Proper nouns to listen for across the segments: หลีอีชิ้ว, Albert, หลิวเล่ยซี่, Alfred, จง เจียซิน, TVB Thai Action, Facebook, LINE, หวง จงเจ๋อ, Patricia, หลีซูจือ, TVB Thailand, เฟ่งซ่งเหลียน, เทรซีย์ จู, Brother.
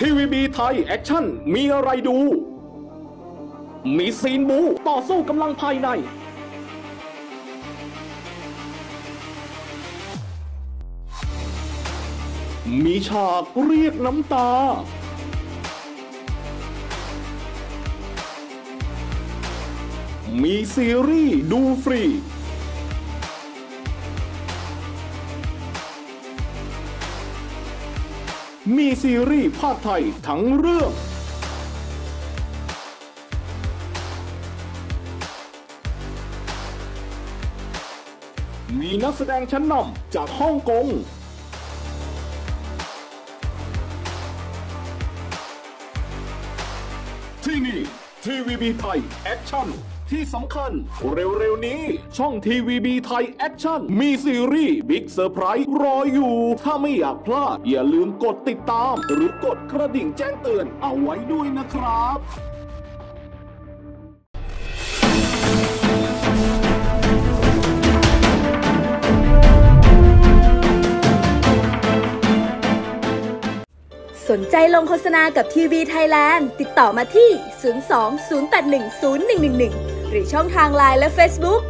ทีวีบีไทยแอคชั่นมีอะไรดูมีซีนบูต่อสู้กำลังภายในมีฉากเรียกน้ำตามีซีรีส์ดูฟรีมีซีรีส์ภาคไทยทั้งเรื่องมีนักแสดงชั้นนำจากฮ่องกงที่นี่ทีวีบีไทยแอคชั่นที่สำคัญเร็วๆนี้ช่องทีวีบีไทยแอคชั่นมีซีรีส์บิ๊กเซอร์ไพรส์รออยู่ถ้าไม่อยากพลาดอย่าลืมกดติดตามหรือกดกระดิ่งแจ้งเตือนเอาไว้ด้วยนะครับสนใจลงโฆษณากับทีวีไทยแลนด์ติดต่อมาที่ 02-081-0111 หรือช่องทาง LINE และ Facebook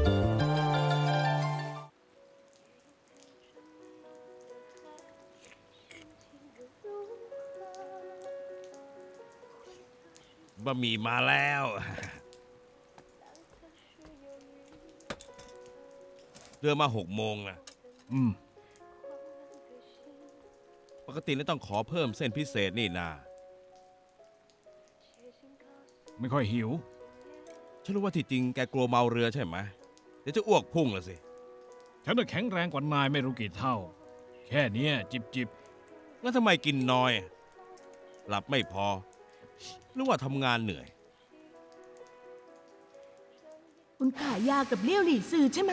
บะหมี่มาแล้วเรือมา6 โมงนะปกติแล้วต้องขอเพิ่มเส้นพิเศษนี่นาไม่ค่อยหิวฉันรู้ว่าที่จริงแกกลัวเมาเรือใช่ไหมเดี๋ยวจะอ้วกพุ่งละสิฉันน่ะแข็งแรงกว่านายไม่รู้กี่เท่าแค่นี้จิบแล้วทำไมกินน้อยหลับไม่พอหรือว่าทำงานเหนื่อยคุณขายยากับเลี้ยวหลี่ซือใช่ไหม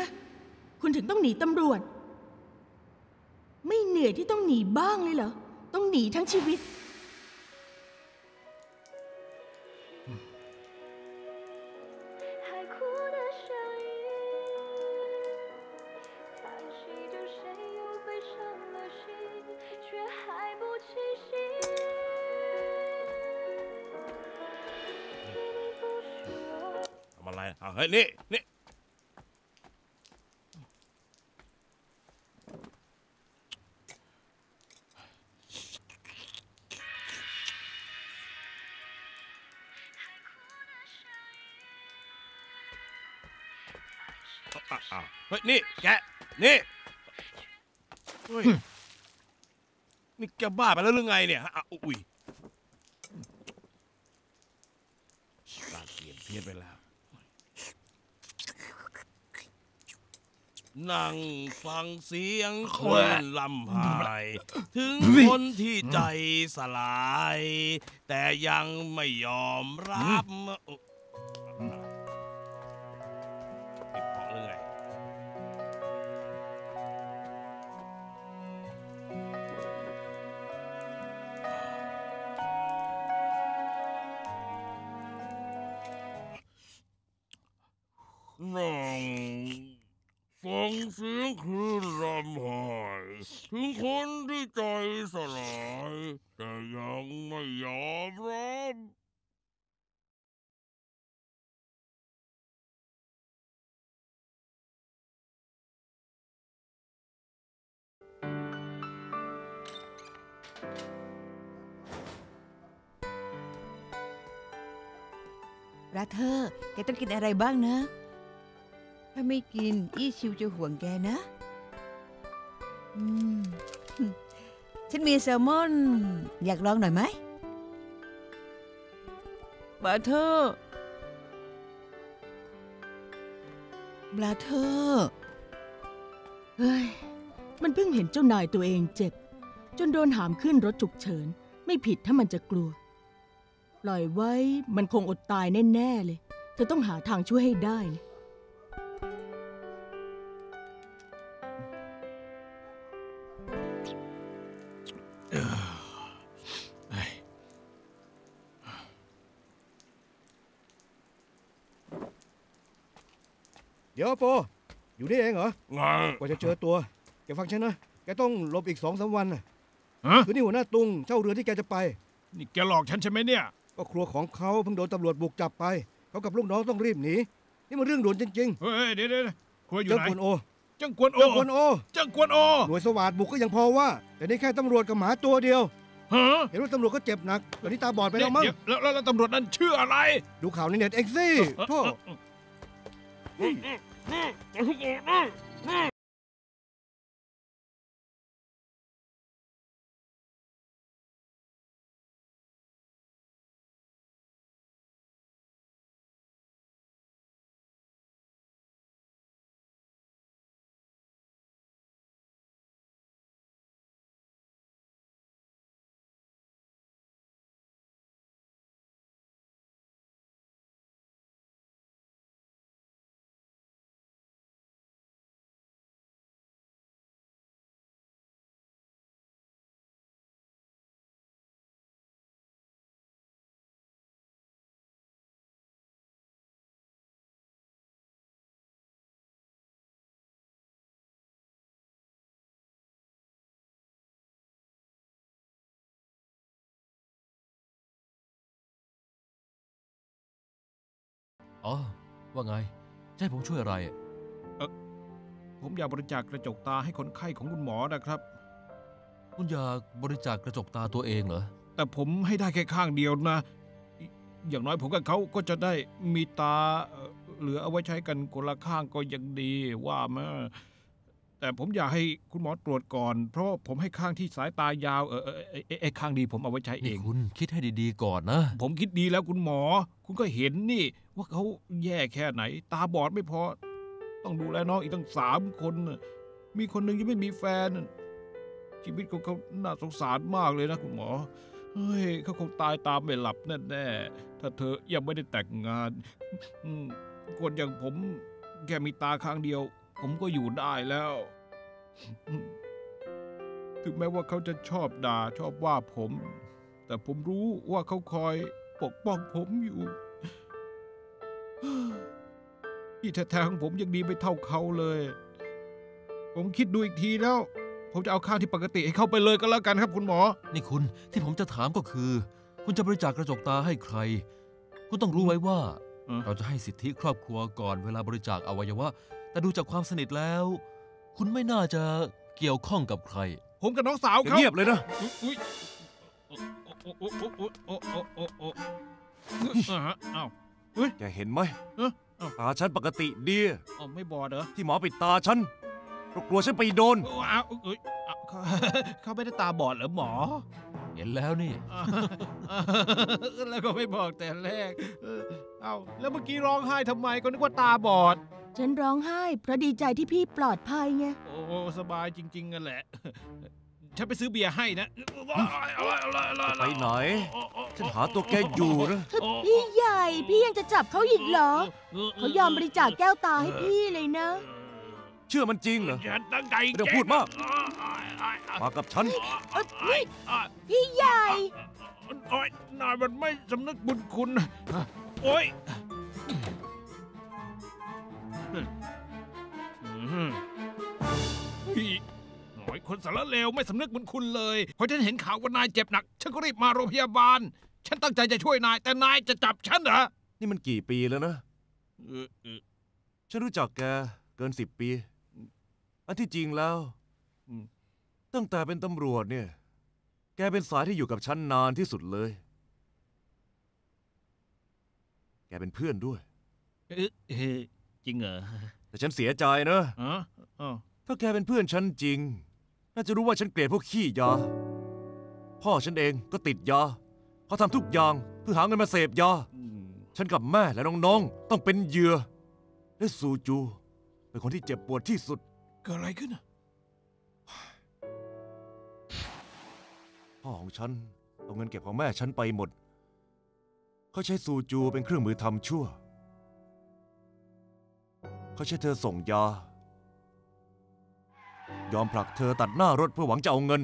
คุณถึงต้องหนีตำรวจไม่เหนื่อยที่ต้องหนีบ้างเลยเหรอต้องหนีทั้งชีวิตทำอะไรเอาเฮ้ยนี่เฮ้ยนี่แกนี่นี่แกบ้าไปแล้วหรือไงเนี่ยอุ้ยตาเปลี่ยนเพี้ยนไปแล้วนั่งฟังเสียงคนลำไห้ถึงคนที่ใจสลายแต่ยังไม่ยอมรับเสียงคือลำไห้ถึงคนที่ใจสลายแต่ยังไม่ยอมรับรักเธอแกต้องกินอะไรบ้างนะถ้าไม่กินอี้ชิวจะห่วงแกนะฉันมีแซลมอนอยากลองหน่อยไหมบราเธอร์เฮ้ยมันเพิ่งเห็นเจ้านายตัวเองเจ็บจนโดนหามขึ้นรถฉุกเฉินไม่ผิดถ้ามันจะกลัวปล่อยไว้มันคงอดตายแน่ๆเลยเธอต้องหาทางช่วยให้ได้เดี๋ยวโปอยู่นี่เองเหรอกว่าจะเจอตัวแกฟังฉันนะแกต้องหลบอีก 2-3 วันนะคืนนี้หัวหน้าตุงเจ้าเรือที่แกจะไป นี่แกหลอกฉันใช่ไหมเนี่ยก็ครัวของเขาเพิ่งโดนตำรวจบุกจับไปเขากับลูกน้องต้องรีบหนีนี่มันเรื่องด่วนจริงๆเฮ้ยเดี๋ยวครัวอยู่ไหนจังกวนโอหน่วยสวัสดิ์บุกก็ยังพอว่าแต่นี่แค่ตำรวจกับหมาตัวเดียวเห็นว่าตำรวจก็เจ็บหนักตอนนี้ตาบอดไปแล้วมั้งแล้วตำรวจนั่นชื่ออะไรดูข่าวในเน็ตเอ็กซี่โทษอ๋อว่าไงจะให้ผมช่วยอะไรผมอยากบริจาคกระจกตาให้คนไข้ของคุณหมอนะครับคุณอยากบริจาคกระจกตาตัวเองเหรอแต่ผมให้ได้แค่ข้างเดียวนะอย่างน้อยผมกับเขาก็จะได้มีตาเหลือเอาไว้ใช้กันคนละข้างก็ยังดีว่ามาแต่ผมอยากให้คุณหมอตรวจก่อนเพราะผมให้ข้างที่สายตายาวข้างดีผมเอาไว้ใช้เองคุณคิดให้ดีๆก่อนนะผมคิดดีแล้วคุณหมอคุณก็เห็นนี่ว่าเขาแย่แค่ไหนตาบอดไม่พอต้องดูแลน้องอีกตั้ง3 คนมีคนหนึ่งยังไม่มีแฟนชีวิตของเขาน่าสงสารมากเลยนะคุณหมอเฮ้ยเขาคงตายตามไม่หลับแน่ๆถ้าเธอยังไม่ได้แต่งงานคนอย่างผมแกมีตาข้างเดียวผมก็อยู่ได้แล้วถึงแม้ว่าเขาจะชอบด่าชอบว่าผมแต่ผมรู้ว่าเขาคอยปกป้องผมอยู่ที่แท้ๆของผมยังดีไม่เท่าเขาเลยผมคิดดูอีกทีแล้วผมจะเอาข้างที่ปกติให้เขาไปเลยก็แล้วกันครับคุณหมอนี่คุณที่ผมจะถามก็คือคุณจะบริจาคกระจกตาให้ใครคุณต้องรู้ไว้ว่าเราจะให้สิทธิครอบครัวก่อนเวลาบริจาคอวัยวะแต่ดูจากความสนิทแล้วคุณไม่น่าจะเกี่ยวข้องกับใครผมกับน้องสาวเขาเงียบเลยนะจะเห็นไหมตาฉันปกติดีไม่บอดเหรอที่หมอปิดตาฉันกลัวฉันไปโดนเขาไม่ได้ตาบอดเหรอหมอเห็นแล้วนี่แล้วก็ไม่บอกแต่แรกเอาแล้วเมื่อกี้ร้องไห้ทำไมก็นึกว่าตาบอดฉันร้องไห้เพราะดีใจที่พี่ปลอดภัยไงโอ้สบายจริงๆนั่นแหละฉันไปซื้อเบียร์ให้นะไปไหนฉันหาตัวแกอยู่นะพี่ใหญ่พี่ยังจะจับเขาอีกเหรอเขายอมบริจาคแก้วตาให้พี่เลยนะเชื่อมันจริงเหรอเดี๋ยวพูดมากมากับฉันพี่ใหญ่นายมันไม่สำนึกบุญคุณโอ๊ยพี่หน่อยคนสารเลวไม่สำนึกบุญคุณเลยเพราะฉันเห็นข่าวว่านายเจ็บหนักฉันก็รีบมาโรงพยาบาลฉันตั้งใจจะช่วยนายแต่นายจะจับฉันเหรอนี่มันกี่ปีแล้วนะฉันรู้จักแกเกิน10 ปีอันที่จริงแล้วตั้งแต่เป็นตำรวจเนี่ยแกเป็นสายที่อยู่กับฉันนานที่สุดเลยแกเป็นเพื่อนด้วยจริงเหรอแต่ฉันเสียใจนะถ้าแกเป็นเพื่อนฉันจริงน่าจะรู้ว่าฉันเกลียดพวกขี้ยาพ่อฉันเองก็ติดยาเขาทำทุกอย่างเพื่อหาเงินมาเสพยาฉันกับแม่และน้องๆต้องเป็นเหยื่อและซูจูเป็นคนที่เจ็บปวดที่สุดเกิดอะไรขึ้นพ่อของฉันเอาเงินเก็บของแม่ฉันไปหมดเขาใช้ซูจูเป็นเครื่องมือทำชั่วเขาใช้เธอส่งยายอมผลักเธอตัดหน้ารถเพื่อหวังจะเอาเงิ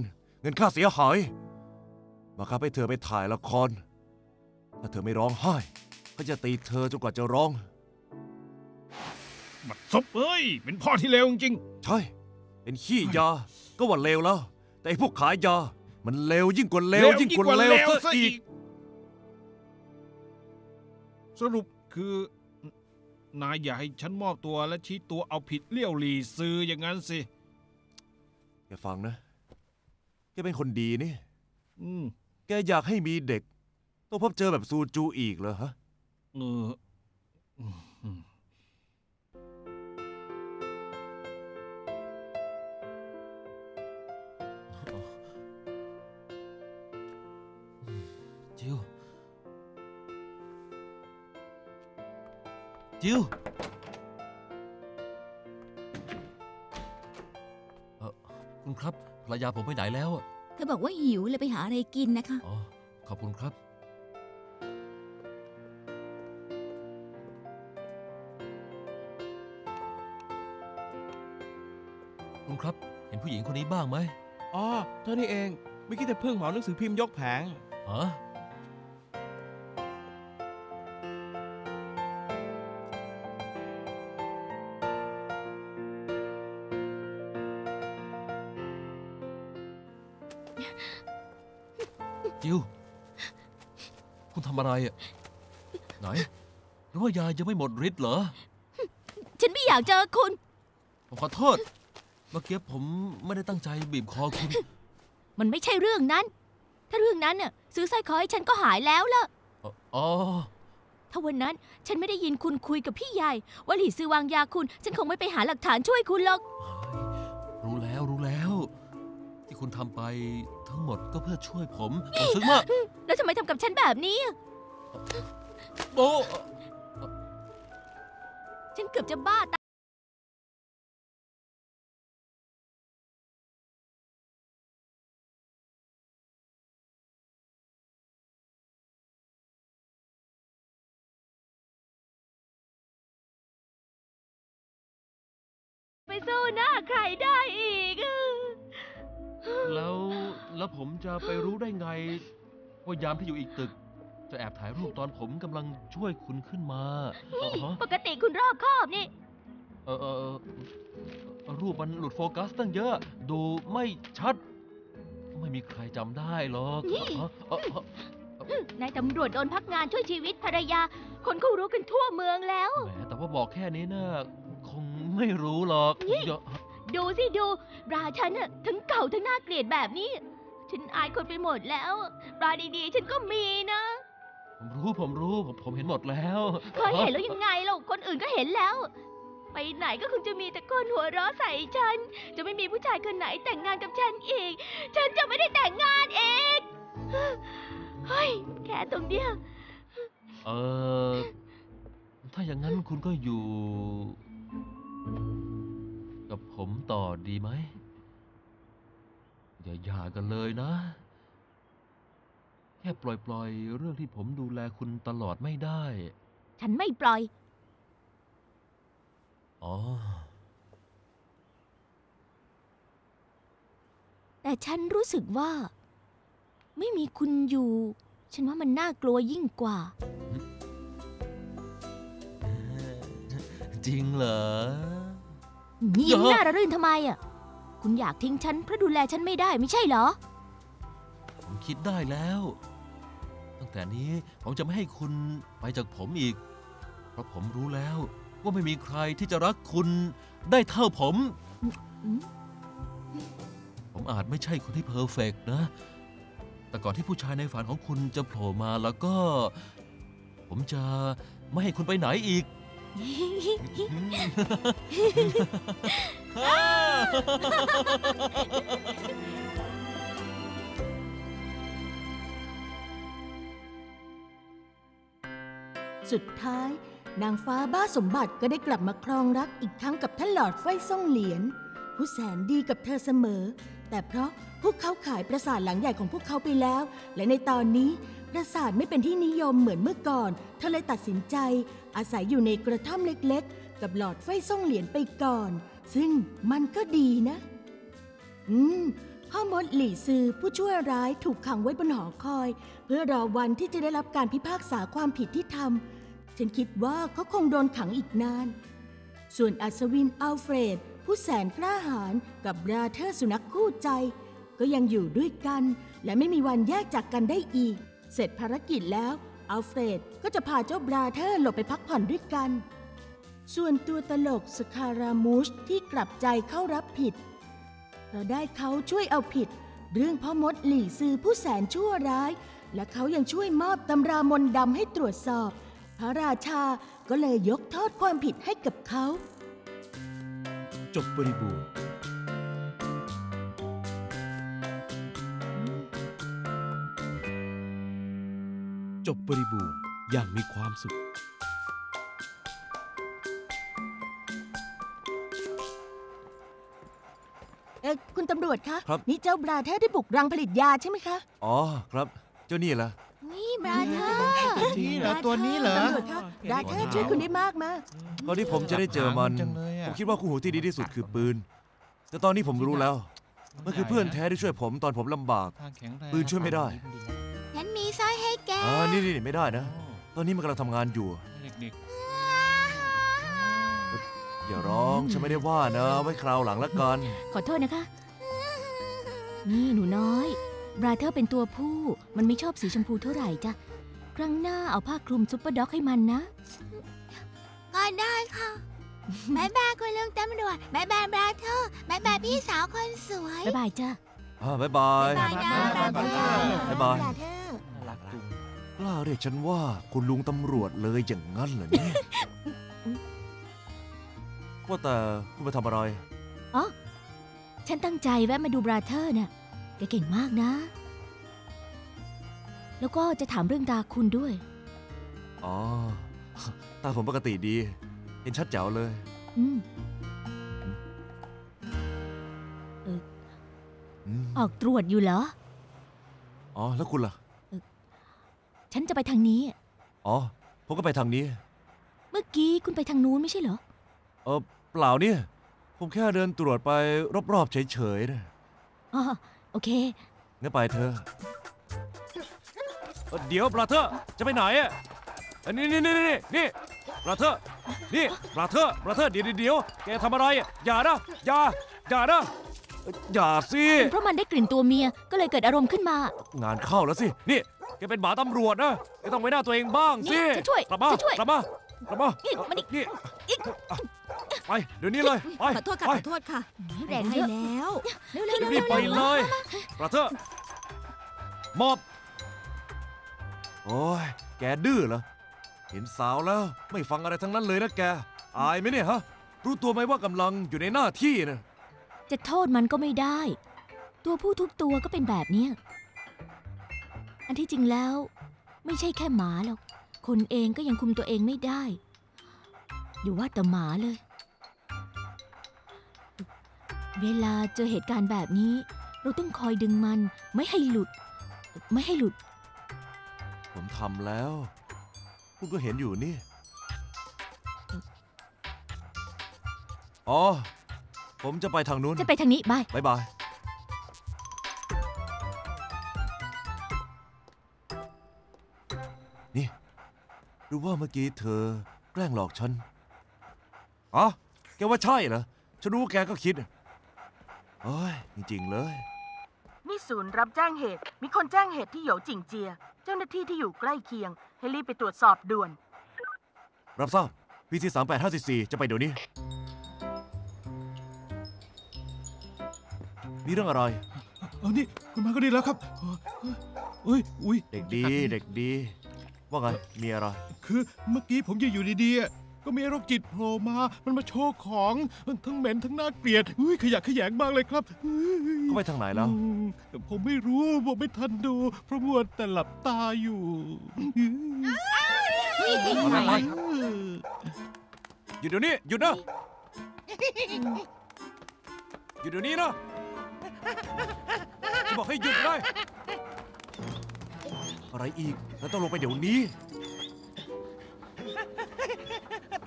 นค่าเสียหายมาคับให้เธอไปถ่ายละครถ้าเธอไม่ร้องไห้เขาจะตีเธอจนกว่าจะร้องบัดซบเอ้ยเป็นพ่อที่เลวจริงใช่เป็นขี้ยาก็ว่าเลวแล้วแต่พวกขายยา มันเลวยิ่งกว่าเลวยิ่งกว่าเลวซะอีกสรุปคือนายอย่าให้ฉันมอบตัวและชี้ตัวเอาผิดเลี่ยวหลีซืออย่างนั้นสิอย่าฟังนะแกเป็นคนดีนี่แกอยากให้มีเด็กต้องพบเจอแบบซูจูอีกเหรอฮะจิวจิวคุณครับภรรยาผมไปไหนแล้วเธอบอกว่าหิวเลยไปหาอะไรกินนะคะอ๋อขอบคุณครับคุณครับเห็นผู้หญิงคนนี้บ้างไหมอ๋อเธอนี่เองไม่คิดแต่เพิ่งเหมาหนังสือพิมพ์ยกแผงอ๋อจิวคุณทำอะไรอ่ะไหนหรือว่ายายังไม่หมดฤทธิ์เหรอฉันไม่อยากเจอคุณผมขอโทษเมื่อกี้ผมไม่ได้ตั้งใจบีบคอคุณมันไม่ใช่เรื่องนั้นถ้าเรื่องนั้นน่ะซื้อสร้อยคอให้ฉันก็หายแล้วล่ะอ๋อถ้าวันนั้นฉันไม่ได้ยินคุณคุยกับพี่ใหญ่ว่าหลี่ซือวางยาคุณฉันคงไม่ไปหาหลักฐานช่วยคุณหรอกรู้แล้วที่คุณทำไปทั้งหมดก็เพื่อช่วยผมผมซึ้งมากแล้วทำไมทำกับฉันแบบนี้โอ้ฉันเกือบจะบ้าตายไปสู้หน้าใครได้อีกแล้วผมจะไปรู้ได้ไงว่ายามที่อยู่อีกตึกจะแอบถ่ายรูปตอนผมกำลังช่วยคุณขึ้นมาปกติคุณรอบคอบนี่รูปมันหลุดโฟกัสตั้งเยอะดูไม่ชัดไม่มีใครจำได้หรอกนายตำรวจโดนพักงานช่วยชีวิตภรรยาคนก็รู้กันทั่วเมืองแล้วแต่ว่าบอกแค่นี้น่ะคงไม่รู้หรอกดูสิดูราฉันน่ะทั้งเก่าทั้งน่าเกลียดแบบนี้ฉันอายคนไปหมดแล้วราดีๆฉันก็มีนะผมรู้ผมเห็นหมดแล้วเคยเห็นแล้วยังไงล่ะคนอื่นก็เห็นแล้วไปไหนก็คงจะมีแต่คนหัวเราะใส่ฉันจะไม่มีผู้ชายคนไหนแต่งงานกับฉันอีกฉันจะไม่ได้แต่งงานอีกเฮ้ยแค่ตรงเดียวถ้าอย่างนั้นคุณก็อยู่กับผมต่อดีไหมอย่าหย่ากันเลยนะแค่ปล่อยเรื่องที่ผมดูแลคุณตลอดไม่ได้ฉันไม่ปล่อยอ๋อแต่ฉันรู้สึกว่าไม่มีคุณอยู่ฉันว่ามันน่ากลัวยิ่งกว่าจริงเหรอยิ้มหน้าระรื่นทำไมอ่ะคุณอยากทิ้งฉันเพราะดูแลฉันไม่ได้ไม่ใช่เหรอผมคิดได้แล้วตั้งแต่นี้ผมจะไม่ให้คุณไปจากผมอีกเพราะผมรู้แล้วว่าไม่มีใครที่จะรักคุณได้เท่าผมผมอาจไม่ใช่คนที่เพอร์เฟกต์นะแต่ก่อนที่ผู้ชายในฝันของคุณจะโผล่มาแล้วก็ผมจะไม่ให้คุณไปไหนอีกสุดท้ายนางฟ้าบ้าสมบัติก็ได้กลับมาครองรักอีกครั้งกับท่านหลอดไฟซ่งเหลียนผู้แสนดีกับเธอเสมอแต่เพราะพวกเขาขายปราสาทหลังใหญ่ของพวกเขาไปแล้วและในตอนนี้ปราสาทไม่เป็นที่นิยมเหมือนเมื่อก่อนเธอเลยตัดสินใจอาศัยอยู่ในกระท่อมเล็กๆกับหลอดไฟซ่งเหลียนไปก่อนซึ่งมันก็ดีนะพ่อมดหลี่ซือผู้ชั่วร้ายถูกขังไว้บนหอคอยเพื่อรอวันที่จะได้รับการพิพากษาความผิดที่ทำฉันคิดว่าเขาคงโดนขังอีกนานส่วนอัศวินอัลเฟรดผู้แสนกล้าหาญกับราเธอร์สุนัขคู่ใจ ก็ยังอยู่ด้วยกันและไม่มีวันแยกจากกันได้อีกเสร็จภารกิจแล้วอัลเฟรดก็จะพาเจ้าบราเธอร์หลบไปพักผ่อนด้วยกันส่วนตัวตลกสคารามูชที่กลับใจเข้ารับผิดเราได้เขาช่วยเอาผิดเรื่องพ่อมดหลี่ซือผู้แสนชั่วร้ายและเขายังช่วยมอบตำรามนต์ดำให้ตรวจสอบพระราชาก็เลยยกโทษความผิดให้กับเขาจบบริบูรณ์จบบริบูรณ์อย่างมีความสุขคุณตำรวจคะนี่เจ้าบราเธอร์ได้บุกรังผลิตยาใช่ไหมคะอ๋อครับเจ้านี่เหรอนี่บราเธอร์นี่เหรอตัวนี้เหรอตำรวจคะบราเธอร์ช่วยคุณได้มากมาตอนที่ผมจะได้เจอมันผมคิดว่าคู่หูที่ดีที่สุดคือปืนแต่ตอนนี้ผมรู้แล้วมันคือเพื่อนแท้ที่ช่วยผมตอนผมลำบากปืนช่วยไม่ได้ฉันมีสร้อยให้แกนี่ไม่ได้นะตอนนี้มันกำลังทำงานอยู่อย่าร้องฉันไม่ได้ว่านะไว้คราวหลังละกันขอโทษนะคะนี่หนูน้อยบราเธอร์เป็นตัวผู้มันไม่ชอบสีชมพูเท่าไหร่จ้ะครั้งหน้าเอาผ้าคลุมซุปเปอร์ด็อกให้มันนะก็ได้ค่ะบายบายคุณลุงตำรวจบายบายบราเธอร์บายบายพี่สาวคนสวยบายบายจ้ะบายบายบายบายบราเธอร์บายบายกล้าเรียกฉันว่าคุณลุงตำรวจเลยอย่างงั้นเหรอเนี่ยว่าแต่คุณมาทำอะไรอ๋อฉันตั้งใจแวะมาดูบราเธอร์เนี่ยแกเก่งมากนะแล้วก็จะถามเรื่องตาคุณด้วยอ๋อตาผมปกติดีเห็นชัดแจ๋วเลยออกตรวจอยู่เหรออ๋อแล้วคุณล่ะฉันจะไปทางนี้อ๋อผมก็ไปทางนี้เมื่อกี้คุณไปทางนู้นไม่ใช่เหรอเปล่าเนี่ยผมแค่เดินตรวจไปรอบๆเฉยๆนะอ๋อโอเคงั้นไปเธอเดี๋ยวบราเธอร์จะไปไหนอ่ะนี่บราเธอร์นี่บราเธอร์เดี๋ยวแกทำอะไรอย่านะอย่านะอย่าสิเพราะมันได้กลิ่นตัวเมียก็เลยเกิดอารมณ์ขึ้นมางานเข้าแล้วสินี่แกเป็นหมาตำรวจนะแกต้องไว้หน้าตัวเองบ้างสิกลับมานี่ไปเดี๋ยวนี้เลยไปขอโทษค่ะแรงให้แล้วรีบไปเลยบราเธอร์มอบโอ้ยแกดื้อเหรอเห็นสาวแล้วไม่ฟังอะไรทั้งนั้นเลยนะแกอายไหมเนี่ยฮะรู้ตัวไหมว่ากำลังอยู่ในหน้าที่นะจะโทษมันก็ไม่ได้ตัวผู้ทุกตัวก็เป็นแบบนี้อันที่จริงแล้วไม่ใช่แค่หมาหรอกคนเองก็ยังคุมตัวเองไม่ได้อยู่ว่าแต่หมาเลยเวลาเจอเหตุการณ์แบบนี้เราต้องคอยดึงมันไม่ให้หลุดผมทำแล้วคุณก็เห็นอยู่นี่อ๋อผมจะไปทางนู้นจะไปทางนี้บายนี่รู้ว่าเมื่อกี้เธอแกล้งหลอกฉันอ๋อแกว่าใช่เหรอฉันรู้แกก็คิดโอ้ยจริงๆเลยนี่ศูนย์รับแจ้งเหตุมีคนแจ้งเหตุที่เหยียวจิ่งเจียเจ้าหน้าที่ที่อยู่ใกล้เคียงให้รีบไปตรวจสอบด่วนรับทราบ PC 3854จะไปเดี๋ยวนี้นี่เรื่องอะไรนี่คุณมาก็ดีแล้วครับอุ้ยเด็กดีว่าไงมีอะไรคือเมื่อกี้ผมยืนอยู่ดีๆก็มีโรคจิตโผล่มามันมาโชว์ของทั้งเหม็นทั้งน่าเกลียดขยะแขยงมากเลยครับก็ไปทางไหนแล้วผมไม่รู้ผมไม่ทันดูเพราะมัวแต่หลับตาอยู่หยุดเดี๋ยวนี้หยุดเดี๋ยวนี้นะจะบอกให้หยุดเลยอะไรอีกแล้วต้องลงไปเดี๋ยวนี้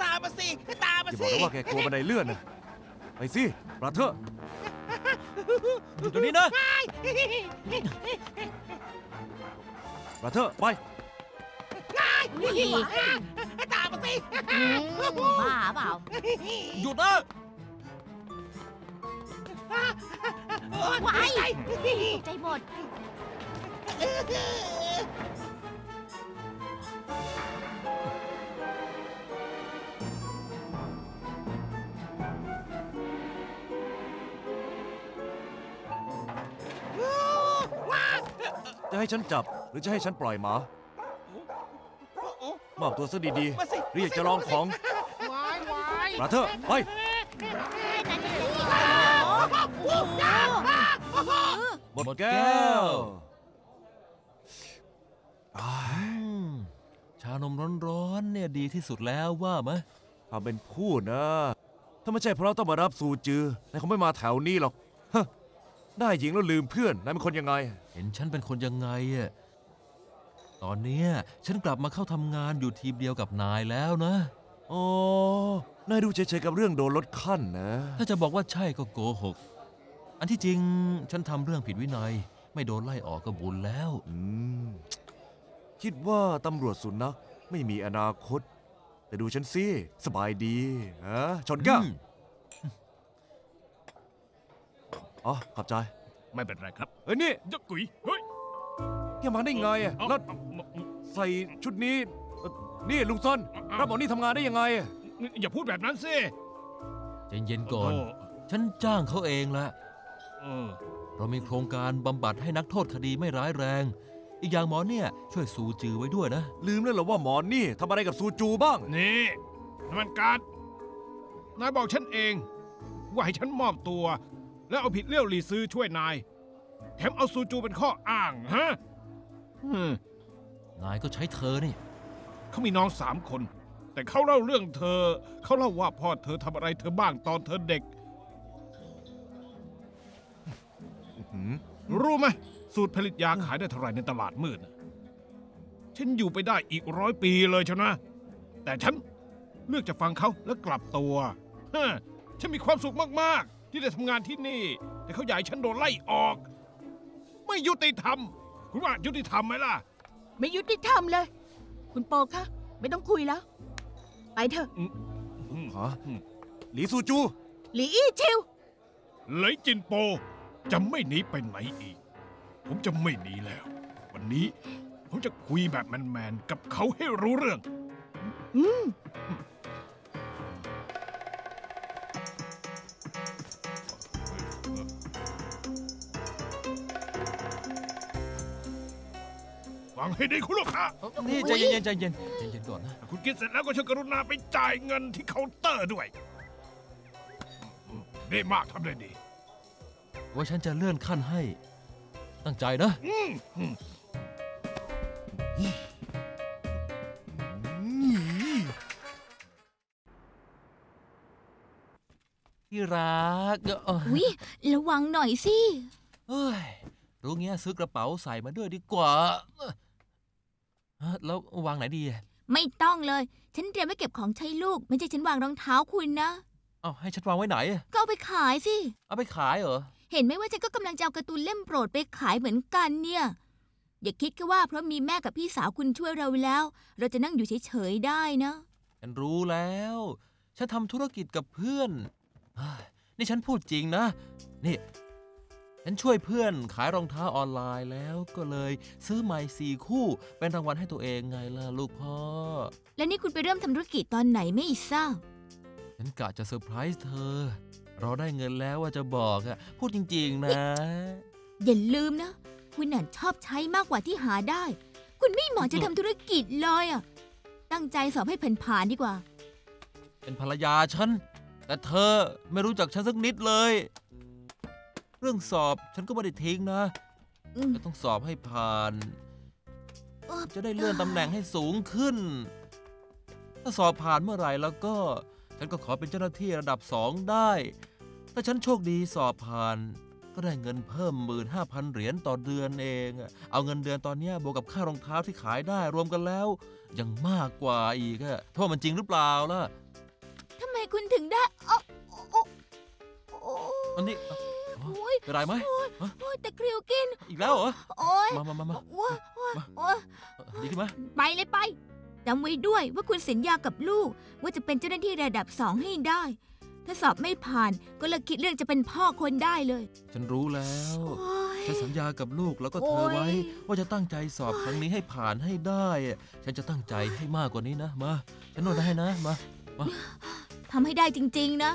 ตามมาสิอย่าบอกนะว่าแกกลัวบันไดเลื่อนนะไปสิบราเธอร์ตรงนี้นะบราเธอร์ไปตามมาสิบ้าเปล่าหยุดนะ ไว้ใจหมดจะให้ฉันจับหรือจะให้ฉันปล่อยหมามอบตัวซะดีๆหรืออยากจะลองของมาเถอะไปหมดแก้วชานมร้อนๆเนี่ยดีที่สุดแล้วว่าไหมทำเป็นพูดนะถ้าไม่ใช่เพราะต้องมารับซูจือนายคงไม่มาแถวนี้หรอกได้หญิงแล้วลืมเพื่อนนายเป็นคนยังไงเห็นฉันเป็นคนยังไงอ่ะตอนนี้ฉันกลับมาเข้าทำงานอยู่ทีมเดียวกับนายแล้วนะอ๋อนายดูเฉยๆกับเรื่องโดนลดขั้นนะถ้าจะบอกว่าใช่ก็โกหกอันที่จริงฉันทำเรื่องผิดวินัยไม่โดนไล่ออกก็บุญแล้วคิดว่าตำรวจสุนัขไม่มีอนาคตแต่ดูฉันสิสบายดีอ่ะชนก้าอ๋อขอบใจไม่เป็นไรครับเฮ้ยนี่ยกกุ๋ยเฮ้ยแกมาได้ไงอ่ะแล้วใส่ชุดนี้นี่ลุงซอนรับหมอนี่ทำงานได้ยังไงอย่าพูดแบบนั้นสิใจเย็นก่อนฉันจ้างเขาเองละเรามีโครงการบำบัดให้นักโทษคดีไม่ร้ายแรงอีกอย่างหมอเนี่ยช่วยซูจือไว้ด้วยนะลืมแล้วเหรอว่าหมอนี่ทำอะไรกับซูจูบ้างนี่มันการนายบอกฉันเองว่าให้ฉันมอบตัวแล้วเอาผิดเลี้ยวหลีซื้อช่วยนายแถมเอาซูจูเป็นข้ออ้างฮะนายก็ใช้เธอนี่เขามีน้อง3 คนแต่เขาเล่าเรื่องเธอเขาเล่าว่าพ่อเธอทำอะไรเธอบ้างตอนเธอเด็กรู้ไหมสูตรผลิตยาขายได้เท่าไหร่ในตลาดมืดฉันอยู่ไปได้อีก100 ปีเลยเชียวนะแต่ฉันเลือกจะฟังเขาและกลับตัวฉันมีความสุขมากๆที่ได้ทำงานที่นี่แต่เขาใหญ่ฉันโดนไล่ออกไม่ยุติธรรมคุณว่ายุติธรรมไหมล่ะไม่ยุติธรรมเลยคุณโปคะไม่ต้องคุยแล้วไปเถอะหลีซูจูหลีอี้ชิวหลีจินโปจะไม่หนีไปไหนอีกผมจะไม่หนีแล้ววันนี้ผมจะคุยแบบแมนๆกับเขาให้รู้เรื่องฟังให้ดีคุณลูกค้านี่ใจเย็นๆใจเย็นใจเย็นก่อนนะคุณกินเสร็จแล้วก็ช่วยกรุณาไปจ่ายเงินที่เคาน์เตอร์ด้วยได้มากทำได้ดีว่าฉันจะเลื่อนขั้นให้ตั้งใจนะที่รักอุ๊ยระวังหน่อยสิเฮ้ยรู้เงี้ยซื้อกระเป๋าใส่มาด้วยดีกว่าแล้ววางไหนดีไม่ต้องเลยฉันเตรียมไว้เก็บของใช้ลูกไม่ใช่ฉันวางรองเท้าคุณนะเอาให้ฉันวางไว้ไหนก็เอาไปขายสิเอาไปขายเหรอเห็นไหมว่าฉันก็กำลังจะเอาการ์ตูนเล่มโปรดไปขายเหมือนกันเนี่ยอย่าคิดแค่ว่าเพราะมีแม่กับพี่สาวคุณช่วยเราแล้วเราจะนั่งอยู่เฉยๆได้นะฉันรู้แล้วฉันทำธุรกิจกับเพื่อนนี่ฉันพูดจริงนะนี่ฉันช่วยเพื่อนขายรองเท้าออนไลน์แล้วก็เลยซื้อไมค์4 คู่เป็นรางวัลให้ตัวเองไงล่ะลูกพ่อและนี่คุณไปเริ่มทำธุรกิจตอนไหนไม่ทราบฉันกะจะเซอร์ไพรส์เธอเราได้เงินแล้วว่าจะบอกอะพูดจริงๆนะอย่าลืมนะคุณน่ะชอบใช้มากกว่าที่หาได้คุณไม่เหมาะจะทำธุรกิจเลยอะตั้งใจสอบให้ผ่านๆดีกว่าเป็นภรรยาฉันแต่เธอไม่รู้จักฉันสักนิดเลยเรื่องสอบฉันก็ไม่ได้ทิ้งนะแต่ต้องสอบให้ผ่านจะได้เลื่อนตำแหน่งให้สูงขึ้นถ้าสอบผ่านเมื่อไหร่แล้วก็ฉันก็ขอเป็นเจ้าหน้าที่ระดับ2ได้ถ้าฉันโชคดีสอบผ่านก็ได้เงินเพิ่ม 15,000 เหรียญต่อเดือนเองเอาเงินเดือนตอนนี้บวกกับค่ารองเท้าที่ขายได้รวมกันแล้วยังมากกว่าอีกโทษมันจริงหรือเปล่าล่ะทำไมคุณถึงได้อันนี้เป็นไรไหมแต่คริวกินอีกแล้วเหรอมาดีขึ้นไหมไปเลยไปจำไว้ด้วยว่าคุณสัญญากับลูกว่าจะเป็นเจ้าหน้าที่ระดับ2ให้ได้ ถ้าสอบไม่ผ่านก็เลิกคิดเรื่องจะเป็นพ่อคนได้เลยฉันรู้แล้วฉันสัญญากับลูกแล้วก็เธอไว้ว่าจะตั้งใจสอบครั้งนี้ให้ผ่านให้ได้ฉันจะตั้งใจให้มากกว่านี้นะมาฉันนวดได้นะมาทำให้ได้จริงๆนะ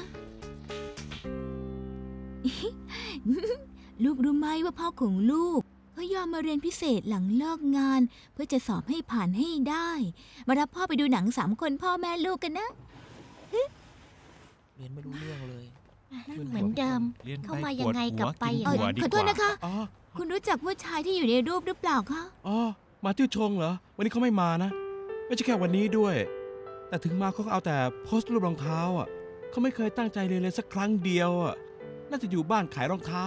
ลูกรู้ไหมว่าพ่อของลูกเขายอมมาเรียนพิเศษหลังเลิกงานเพื่อจะสอบให้ผ่านให้ได้มารับพ่อไปดูหนังสามคนพ่อแม่ลูกกันนะเรียนไม่รู้เรื่องเลยเหมือนเดิมเข้ามายังไงกลับไปอย่างนั้นขอโทษนะคะคุณรู้จักผู้ชายที่อยู่ในรูปหรือเปล่าคะอ๋อมาติ้วชงเหรอวันนี้เขาไม่มานะไม่ใช่แค่วันนี้ด้วยแต่ถึงมาเขาก็เอาแต่โพสต์รูปรองเท้าอ่ะเขาไม่เคยตั้งใจเรียนเลยสักครั้งเดียวอ่ะน่าจะอยู่บ้านขายรองเท้า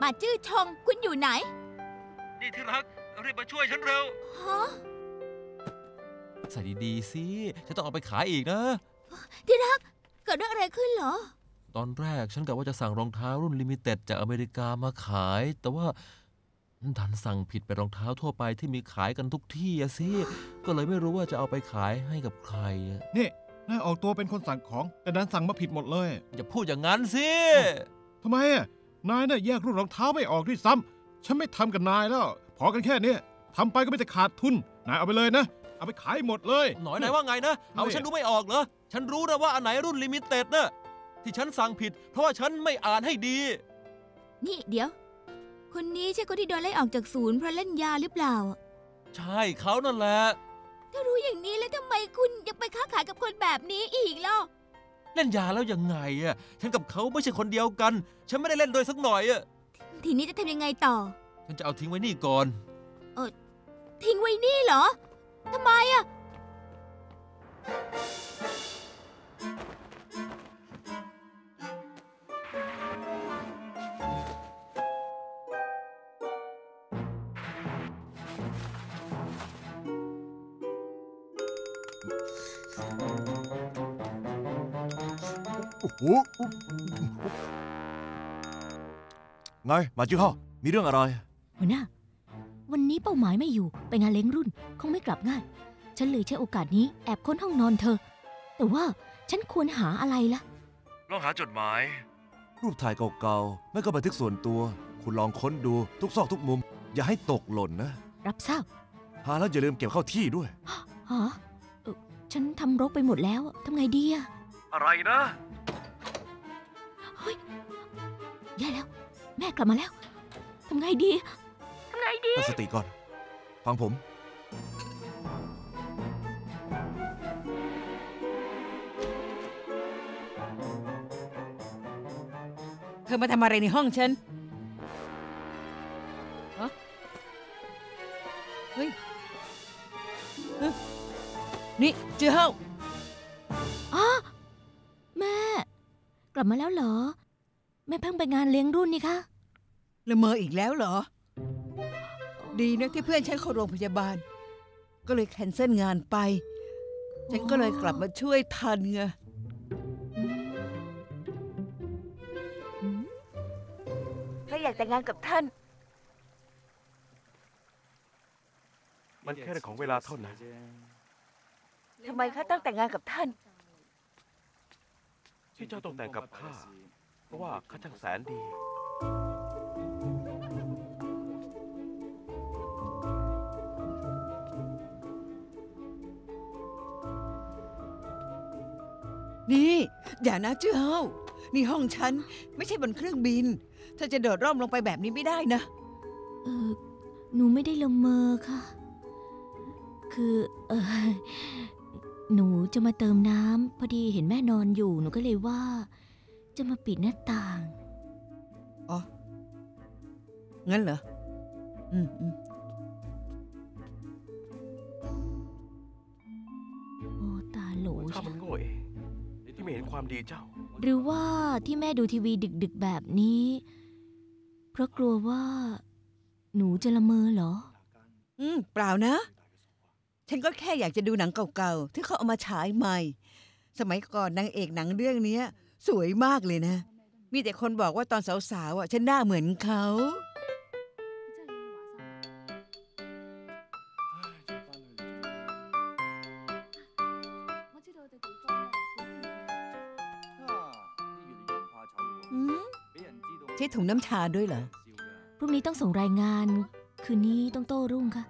มาติ้วชงคุณอยู่ไหนนี่ที่รักรีบมาช่วยฉันเร็วฮะใส่ดีๆสิฉันต้องเอาไปขายอีกนะที่รักเกิดเรื่องอะไรขึ้นเหรอตอนแรกฉันกะว่าจะสั่งรองเท้ารุ่นลิมิเต็ดจากอเมริกามาขายแต่ว่าดันสั่งผิดไปรองเท้าทั่วไปที่มีขายกันทุกที่อะสิก็เลยไม่รู้ว่าจะเอาไปขายให้กับใครนี่นายออกตัวเป็นคนสั่งของแต่ดันสั่งมาผิดหมดเลยอย่าพูดอย่างนั้นสิทำไมนายเนี่ยแยกรุ่นรองเท้าไม่ออกด้วยซ้ำฉันไม่ทำกับนายแล้วพอกันแค่นี้ทำไปก็ไม่จะขาดทุนนายเอาไปเลยนะเอาไปขายหมดเลยหน่อยไหนว่าไงนะเอาฉันรู้ไม่ออกเหรอฉันรู้นะว่าอันไหนรุ่นลิมิเต็ดนะที่ฉันสั่งผิดเพราะว่าฉันไม่อ่านให้ดีนี่เดี๋ยวคนนี้ใช่คนที่โดนไล่ออกจากศูนย์เพราะเล่นยาหรือเปล่าใช่เขานั่นแหละถ้ารู้อย่างนี้แล้วทำไมคุณยังไปค้าขายกับคนแบบนี้อีกล่ะเล่นยาแล้วยังไงอ่ะฉันกับเขาไม่ใช่คนเดียวกันฉันไม่ได้เล่นโดยสักหน่อยอ่ะทีนี้จะทำยังไงต่อฉันจะเอาทิ้งไว้นี่ก่อนทิ้งไว้นี่เหรอทำไมอ่ะโอ้โหไงมาจิข้ามีเรื่องอะไรหัวหน้าวันนี้เป้าหมายไม่อยู่ไปงานเลี้ยงรุ่นคงไม่กลับง่ายฉันเลยใช้โอกาสนี้แอบค้นห้องนอนเธอแต่ว่าฉันควรหาอะไรล่ะลองหาจดหมายรูปถ่ายเก่าๆไม่ก็บันทึกส่วนตัวคุณลองค้นดูทุกซอกทุกมุมอย่าให้ตกหล่นนะรับทราบหาแล้วอย่าลืมเก็บเข้าที่ด้วยฮะฉันทำรกไปหมดแล้วทำไงดีอะอะไรนะเฮ้ยแย่แล้วแม่กลับมาแล้วทำไงดีตั้งสติก่อนฟังผมเธอมาทำอะไรในห้องฉันเฮ้ยนี่เจ้าอ๋อแม่กลับมาแล้วเหรอแม่เพิ่งไปงานเลี้ยงรุ่นนี่คะละเมออีกแล้วเหรอดีนะที่เพื่อนฉันเข้าโรงพยาบาลก็เลยแคนเซิลงานไปฉันก็เลยกลับมาช่วยทันไงถ้าอยากแต่งงานกับท่านมันแค่เรื่องของเวลาเท่านั้นทำไมข้าต้องแต่งงานกับท่านที่เจ้าต้องแต่งกับข้าเพราะว่าข้าช่างแสนดีนี่อย่านะเจ้านี่ห้องฉันไม่ใช่บนเครื่องบินเธอจะเดินร่อมลงไปแบบนี้ไม่ได้นะหนูไม่ได้ละเมอค่ะคือหนูจะมาเติมน้ำพอดีเห็นแม่นอนอยู่หนูก็เลยว่าจะมาปิดหน้าต่างอ๋องั้นเหรอโอ้ตาโหลข้ามันโง่เองที่ไม่เห็นความดีเจ้าหรือว่าที่แม่ดูทีวีดึกๆแบบนี้เพราะกลัวว่าหนูจะละเมอเหรอเปล่านะฉันก็แค่อยากจะดูหนังเก่าๆที่เขาเอามาฉายใหม่สมัยก่อนนางเอกหนังเรื่องนี้สวยมากเลยนะมีแต่คนบอกว่าตอนสาวๆฉันหน้าเหมือนเขา ได้ถุงน้ำชาด้วยเหรอพรุ่งนี้ต้องส่งรายงานคืนนี้ต้องโต้รุ่งค่ะ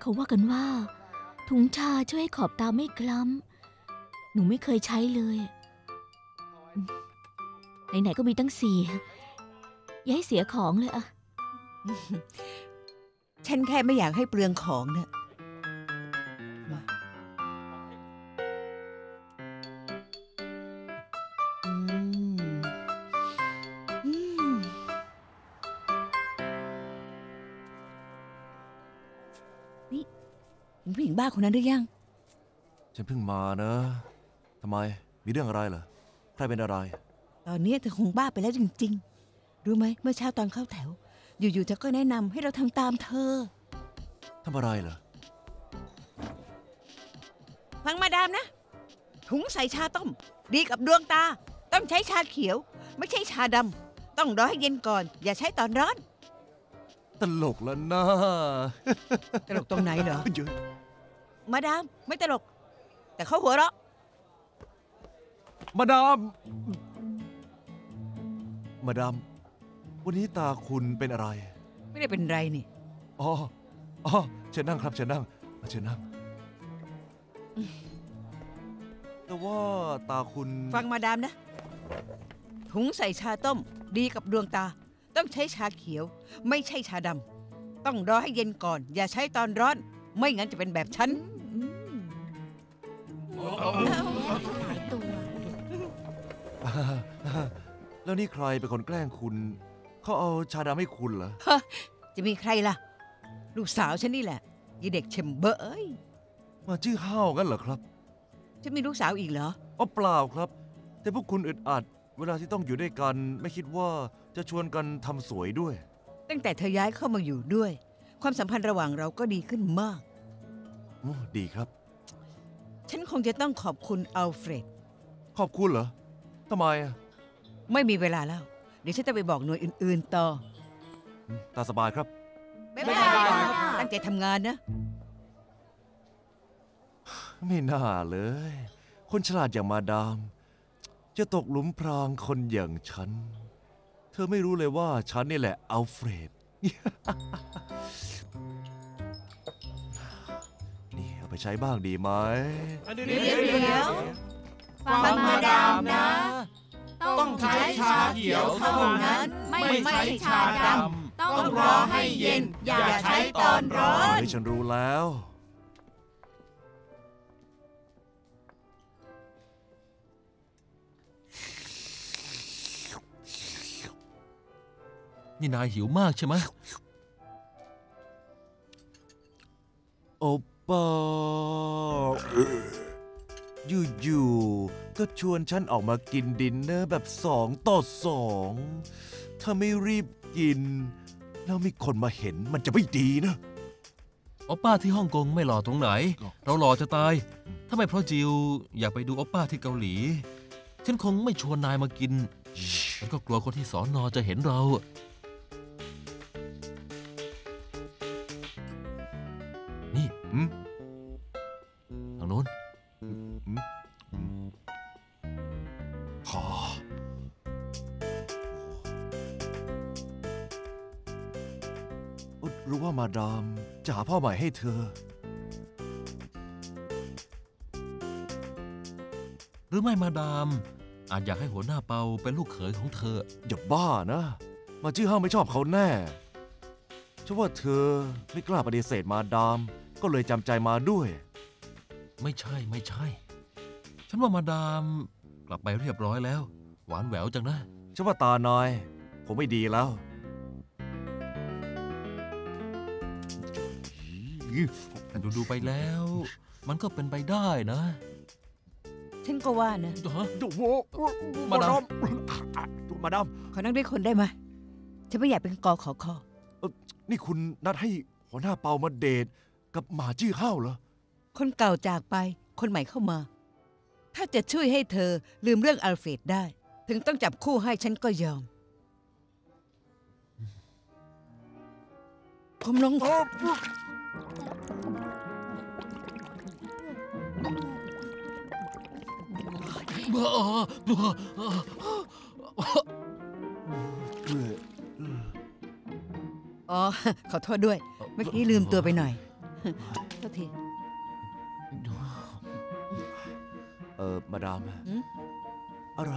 เขาว่ากันว่าถุงชาช่วยให้ขอบตาไม่คล้ำหนูไม่เคยใช้เลยไหนๆก็มีตั้งสี่อย่าให้เสียของเลยอะฉันแค่ไม่อยากให้เปลืองของเนี่ยนี่ผู้หญิงบ้าคนนั้นหรือยังฉันเพิ่งมานะทำไมมีเรื่องอะไรเหรอใครเป็นอะไรตอนนี้เธอคงบ้าไปแล้วจริงๆรู้ไหมเมื่อเช้าตอนเข้าแถวอยู่ๆเธอก็แนะนำให้เราทำตามเธอทำอะไรเหรอฟังมาดามนะถุงใส่ชาต้มดีกับดวงตาต้องใช้ชาเขียวไม่ใช่ชาดำต้องรอให้เย็นก่อนอย่าใช้ตอนร้อนตลกแล้วนะตลกตรงไหนเหรอมาดามไม่ตลกแต่เขาหัวเราะมาดามวันนี้ตาคุณเป็นอะไรไม่ได้เป็นไรนี่อ๋อเชิญนั่งครับเชิญนั่งแต่ว่าตาคุณฟังมาดามนะถุงใส่ชาต้มดีกับดวงตาต้องใช้ชาเขียวไม่ใช่ชาดำต้องรอให้เย็นก่อนอย่าใช้ตอนร้อนไม่งั้นจะเป็นแบบฉันแล้วนี่ใครเป็นคนแกล้งคุณเขาเอาชาดำให้คุณเหรอจะมีใครล่ะลูกสาวฉันนี่แหละยีเด็กเฉมเบยมาชื่อห้าวกันเหรอครับฉันมีลูกสาวอีกเหรออ๋อเปล่าครับแต่พวกคุณอึดอัดเวลาที่ต้องอยู่ด้วยกันไม่คิดว่าจะชวนกันทำสวยด้วยตั้งแต่เธอย้ายเข้ามาอยู่ด้วยความสัมพันธ์ระหว่างเราก็ดีขึ้นมากดีครับฉันคงจะต้องขอบคุณอัลเฟรดขอบคุณเหรอทำไมไม่มีเวลาแล้วเดี๋ยวฉันจะไปบอกหน่วยอื่นๆต่อตาสบายครับไม่เป็นไรตั้งใจทำงานนะไม่น่าเลยคนฉลาดอย่างมาดามจะตกหลุมพรางคนอย่างฉันเธอไม่รู้เลยว่าฉันนี่แหละอัลเฟรดนี่เอาไปใช้บ้างดีไหมเดี๋ยวฟังมาดามนะต้องใช้ชาเขียวเท่านั้นไม่ใช้ชาดำต้องรอให้เย็นอย่าใช้ตอนร้อนฉันรู้แล้วนี่นายหิวมากใช่ไหมโอป้าอยู่ๆก็ชวนฉันออกมากินดินเนอร์แบบ2 ต่อ 2ถ้าไม่รีบกินแล้วมีคนมาเห็นมันจะไม่ดีนะโอป้าที่ฮ่องกงไม่หล่อตรงไหนเราหล่อจะตายถ้าไม่เพราะจิวอยากไปดูโอป้าที่เกาหลีฉันคงไม่ชวนนายมากินฉันก็กลัวคนที่สอนอจะเห็นเรานี่ทางโน้นขอรู้ว่ามาดามจะหาพ่อใหม่ให้เธอหรือไม่มาดามอาจอยากให้หัวหน้าเปาเป็นลูกเขยของเธออย่าบ้านะมาชื่อห้าไม่ชอบเขาแน่ฉันว่าเธอไม่กล้าปฏิเสธมาดามก็เลยจำใจมาด้วยไม่ใช่ฉันว่ามาดามกลับไปเรียบร้อยแล้วหวานแหววจังนะฉันว่าตาหน่อยผมไม่ดีแล้วดูไปแล้วมันก็เป็นไปได้นะฉันก็ว่านะมาดามขอนั่งด้วยคนได้ไหมฉันไม่อยากเป็นกอขอคอนี่คุณนัดให้หัวหน้าเปามาเดทกับหมาจื้อห้าวเหรอคนเก่าจากไปคนใหม่เข้ามาถ้าจะช่วยให้เธอลืมเรื่องอัลเฟรดได้ถึงต้องจับคู่ให้ฉันก็ยอม ผมลงอ๋อขอโทษด้วยเมื่อกี้ลืมตัวไปหน่อยโทษทีมาดามอะไร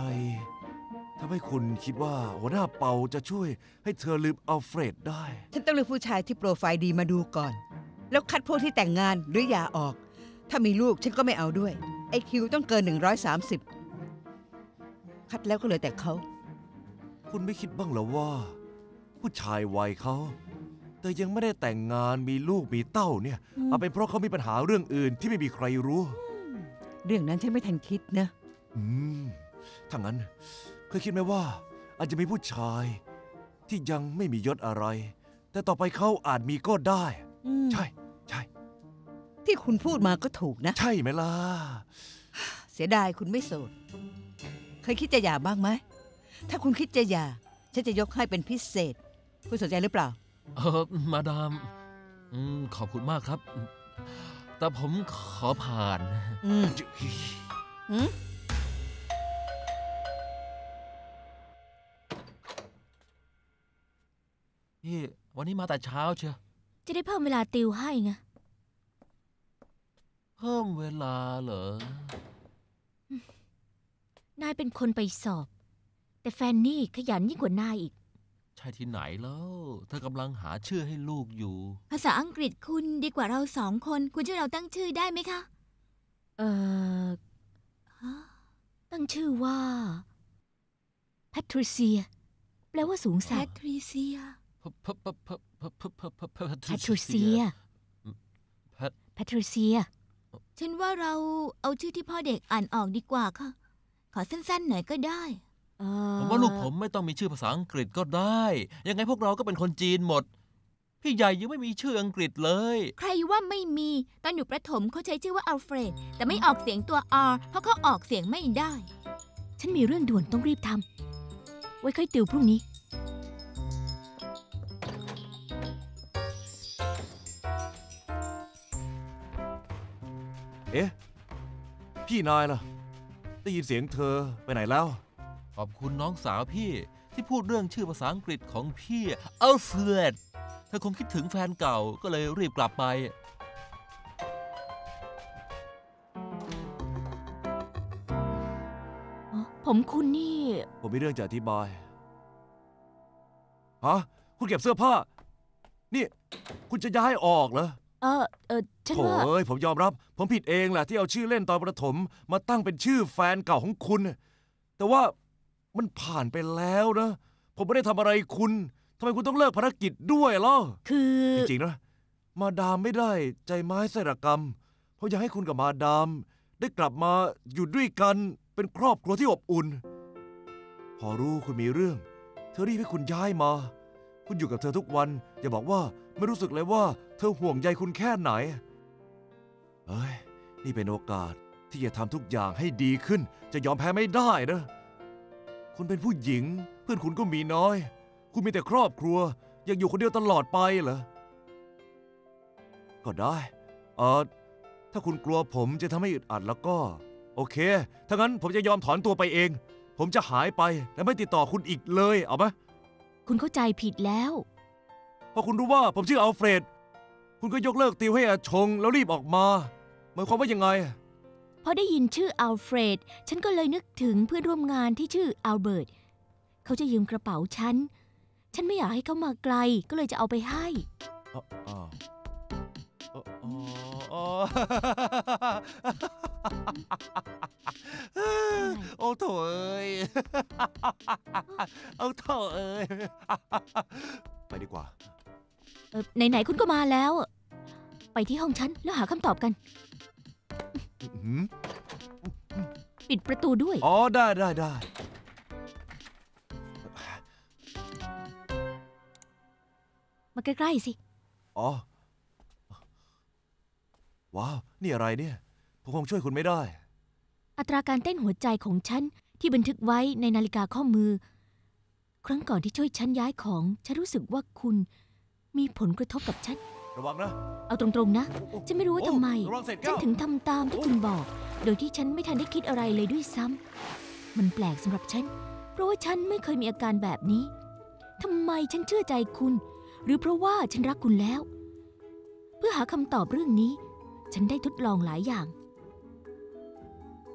ทำให้คุณคิดว่าหัวหน้าเปาจะช่วยให้เธอลืมอัลเฟรดได้ฉันต้องเลือกผู้ชายที่โปรไฟล์ดีมาดูก่อนแล้วคัดพวกที่แต่งงานหรือหย่าออกถ้ามีลูกฉันก็ไม่เอาด้วยไอคิวต้องเกิน130คัดแล้วก็เหลือแต่เขาคุณไม่คิดบ้างเหรอว่าผู้ชายวัยเขาแต่ยังไม่ได้แต่งงานมีลูกมีเต้าเนี่ยเอาเป็นเพราะเขามีปัญหาเรื่องอื่นที่ไม่มีใครรู้เรื่องนั้นฉันไม่ทันคิดนะถ้างั้นเคยคิดไหมว่าอาจจะมีผู้ชายที่ยังไม่มียศอะไรแต่ต่อไปเขาอาจมีก็ได้ใช่ใช่ที่คุณพูดมาก็ถูกนะใช่ไหมล่ะเสียดายคุณไม่โสดเคยคิดจะหย่าบ้างไหมถ้าคุณคิดจะหย่าฉันจะยกให้เป็นพิเศษคุณสนใจหรือเปล่ามาดามขอบคุณมากครับแต่ผมขอผ่านนี่วันนี้มาแต่เช้าเชียวจะได้เพิ่มเวลาติวให้ไงเพิ่มเวลาเหรอนายเป็นคนไปสอบแต่แฟนนี่ขยันยิ่งกว่านายอีกใช่ที่ไหนแล้วเธอกำลังหาชื่อให้ลูกอยู่ภาษาอังกฤษคุณดีกว่าเราสองคนคุณช่วยเราตั้งชื่อได้ไหมคะตั้งชื่อว่า Patricia แปลว่าสูงสัก Patricia Patricia Patricia ฉันว่าเราเอาชื่อที่พ่อเด็กอ่านออกดีกว่าค่ะขอสั้นๆหน่อยก็ได้ผมว่าลูกผมไม่ต้องมีชื่อภาษาอังกฤษก็ได้ยังไงพวกเราก็เป็นคนจีนหมดพี่ใหญ่ยังไม่มีชื่ออังกฤษเลยใครว่าไม่มีตอนอยู่ประถมเขาใช้ชื่อว่าอัลเฟรดแต่ไม่ออกเสียงตัว R เพราะเขาออกเสียงไม่ได้ฉันมีเรื่องด่วนต้องรีบทำไว้ค่อยติวพรุ่งนี้เอ๊ะพี่นายล่ะได้ยินเสียงเธอไปไหนแล้วขอบคุณน้องสาวพี่ที่พูดเรื่องชื่อภาษาอังกฤษของพี่อัลเฟรดเธอคงคิดถึงแฟนเก่าก็เลยรีบกลับไปผมคุณนี่ผมมีเรื่องจะอธิบายฮะคุณเก็บเสื้อผ้านี่คุณจะย้ายออกเหรอฉันว่าโอ้ยผมยอมรับผมผิดเองแหละที่เอาชื่อเล่นตอนประถมมาตั้งเป็นชื่อแฟนเก่าของคุณแต่ว่ามันผ่านไปแล้วนะผมไม่ได้ทำอะไรคุณทำไมคุณต้องเลิกภารกิจด้วยล่ะคือจริงๆนะมาดามไม่ได้ใจไม้ไส้ระกำเพราะอยากให้คุณกับมาดามได้กลับมาอยู่ด้วยกันเป็นครอบครัวที่อบอุ่นพอรู้คุณมีเรื่องเธอรีบให้คุณย้ายมาคุณอยู่กับเธอทุกวันอย่าบอกว่าไม่รู้สึกเลยว่าเธอห่วงใยคุณแค่ไหนเอ้ยนี่เป็นโอกาสที่จะทำทุกอย่างให้ดีขึ้นจะยอมแพ้ไม่ได้นะคุณเป็นผู้หญิงเพื่อนคุณก็มีน้อยคุณมีแต่ครอบครัวอยากอยู่คนเดียวตลอดไปเหรอก็ได้ถ้าคุณกลัวผมจะทำให้อึดอัดแล้วก็โอเคถ้างั้นผมจะยอมถอนตัวไปเองผมจะหายไปและไม่ติดต่อคุณอีกเลยเอาไหมคุณเข้าใจผิดแล้วพอคุณรู้ว่าผมชื่ออัลเฟรดคุณก็ยกเลิกติวให้อาชงแล้วรีบออกมาหมายความว่ายังไงพอได้ยินชื่ออัลเฟรดฉันก็เลยนึกถึงเพื่อนร่วมงานที่ชื่ออัลเบิร์ตเขาจะยืมกระเป๋าฉันไม่อยากให้เขามาไกลก็เลยจะเอาไปให้โอ้โถเอ้ยโอ้โถเอ้ยไปดีกว่าไหนๆคุณก็มาแล้วไปที่ห้องฉันแล้วหาคำตอบกันปิดประตูด้วยอ๋อได้มาใกล้ๆสิอ๋อว้าวนี่อะไรเนี่ยผมคงช่วยคุณไม่ได้อัตราการเต้นหัวใจของฉันที่บันทึกไว้ในนาฬิกาข้อมือครั้งก่อนที่ช่วยฉันย้ายของฉันรู้สึกว่าคุณ มีผลกระทบกับฉันระวังนะเอาตรงๆนะฉันไม่รู้ว่าทำไมฉันถึงทำตามที่คุณบอกโดยที่ฉันไม่ทันได้คิดอะไรเลยด้วยซ้ำมันแปลกสำหรับฉันเพราะว่าฉันไม่เคยมีอาการแบบนี้ทำไมฉันเชื่อใจคุณหรือเพราะว่าฉันรักคุณแล้วเพื่อหาคำตอบเรื่องนี้ฉันได้ทดลองหลายอย่าง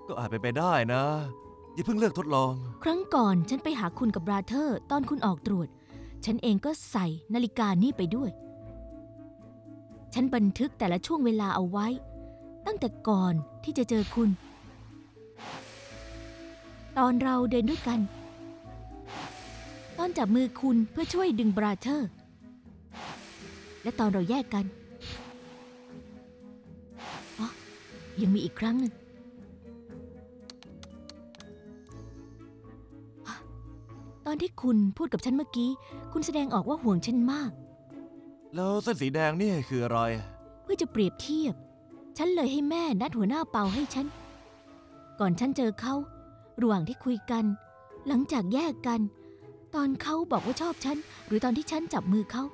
ก็อาจเป็นไปได้นะอย่าเพิ่งเลิกทดลองครั้งก่อนฉันไปหาคุณกับบราเธอร์ตอนคุณออกตรวจฉันเองก็ใส่นาฬิกานี่ไปด้วยฉันบันทึกแต่ละช่วงเวลาเอาไว้ตั้งแต่ก่อนที่จะเจอคุณตอนเราเดินด้วยกันตอนจับมือคุณเพื่อช่วยดึงบราเธอร์และตอนเราแยกกันอ๋อยังมีอีกครั้งหนึ่งตอนที่คุณพูดกับฉันเมื่อกี้คุณแสดงออกว่าห่วงฉันมากแล้วเส้นสีแดงนี่คืออะไรเพื่อจะเปรียบเทียบฉันเลยให้แม่นัดหัวหน้าเป่าให้ฉันก่อนฉันเจอเขาระหว่างที่คุยกันหลังจากแยกกันตอนเขาบอกว่าชอบฉันหรือตอนที่ฉันจับมือเขา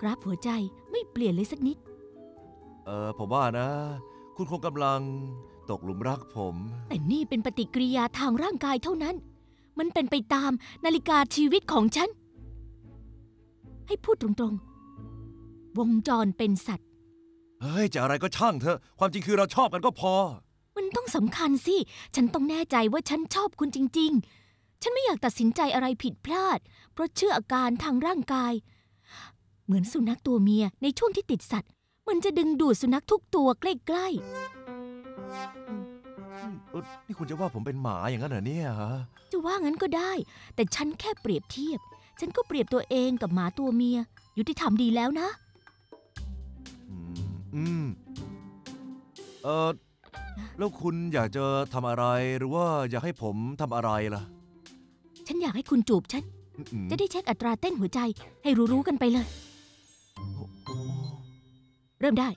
กราฟหัวใจไม่เปลี่ยนเลยสักนิดผมว่านะคุณคงกำลังตกหลุมรักผมแต่นี่เป็นปฏิกิริยาทางร่างกายเท่านั้นมันเป็นไปตามนาฬิกาชีวิตของฉันให้พูดตรงๆวงจรเป็นสัตว์เฮ้ยจะอะไรก็ช่างเถอะความจริงคือเราชอบกันก็พอมันต้องสำคัญสิฉันต้องแน่ใจว่าฉันชอบคุณจริงๆฉันไม่อยากตัดสินใจอะไรผิดพลาดเพราะเชื่ออาการทางร่างกายเหมือนสุนัขตัวเมียในช่วงที่ติดสัตว์มันจะดึงดูดสุนัขทุกตัวใกล้ๆนี่คุณจะว่าผมเป็นหมาอย่างนั้นเหรอเนี่ยฮะจะว่างั้นก็ได้แต่ฉันแค่เปรียบเทียบฉันก็เปรียบตัวเองกับหมาตัวเมียยุติธรรมดีแล้วนะแล้วคุณอยากจะทำอะไรหรือว่าอยากให้ผมทำอะไรล่ะฉันอยากให้คุณจูบฉันจะได้เช็คอัตราเต้นหัวใจให้รู้ๆกันไปเลยเริ่มได้